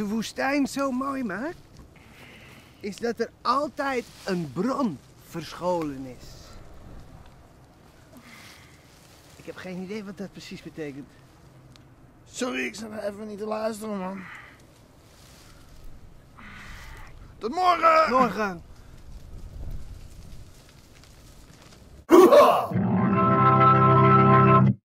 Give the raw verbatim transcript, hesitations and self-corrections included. de woestijn zo mooi maakt, is dat er altijd een bron verscholen is. Ik heb geen idee wat dat precies betekent. Sorry, ik zat even niet te luisteren, man. Tot morgen! Morgen!